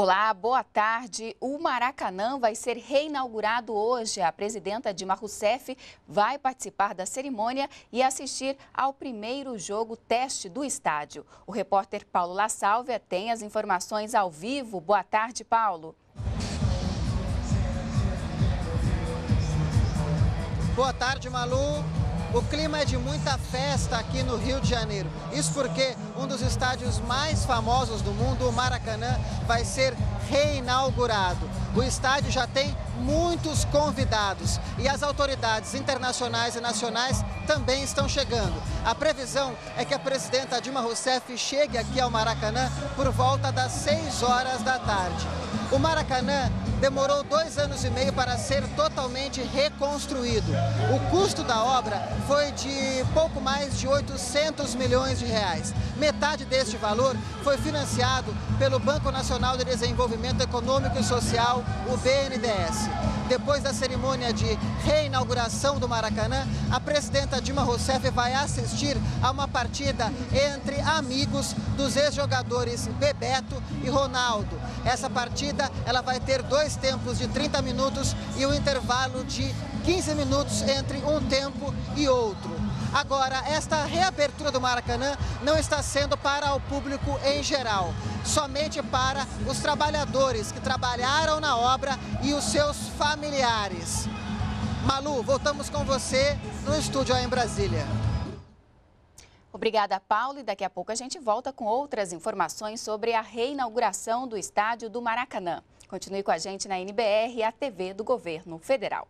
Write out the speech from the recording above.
Olá, boa tarde. O Maracanã vai ser reinaugurado hoje. A presidenta Dilma Rousseff vai participar da cerimônia e assistir ao primeiro jogo teste do estádio. O repórter Paulo La Salvia tem as informações ao vivo. Boa tarde, Paulo. Boa tarde, Malu. O clima é de muita festa aqui no Rio de Janeiro. Isso porque um dos estádios mais famosos do mundo, o Maracanã, vai ser reinaugurado. O estádio já tem muitos convidados e as autoridades internacionais e nacionais também estão chegando. A previsão é que a presidenta Dilma Rousseff chegue aqui ao Maracanã por volta das 6 horas da tarde. O Maracanã demorou 2 anos e meio para ser totalmente reconstruído. O custo da obra foi de pouco mais de 800 milhões de reais. Metade deste valor foi financiado pelo Banco Nacional de Desenvolvimento Econômico e Social, o BNDS. Depois da cerimônia de reinauguração do Maracanã, a presidenta Dilma Rousseff vai assistir a uma partida entre amigos dos ex-jogadores Bebeto e Ronaldo. Essa partida ela vai ter 2 tempos de 30 minutos e um intervalo de 15 minutos entre um tempo e outro. Agora, esta reabertura do Maracanã não está sendo para o público em geral, somente para os trabalhadores que trabalharam na obra e os seus familiares. Malu, voltamos com você no estúdio aí em Brasília. Obrigada, Paulo, e daqui a pouco a gente volta com outras informações sobre a reinauguração do estádio do Maracanã. Continue com a gente na NBR, a TV do Governo Federal.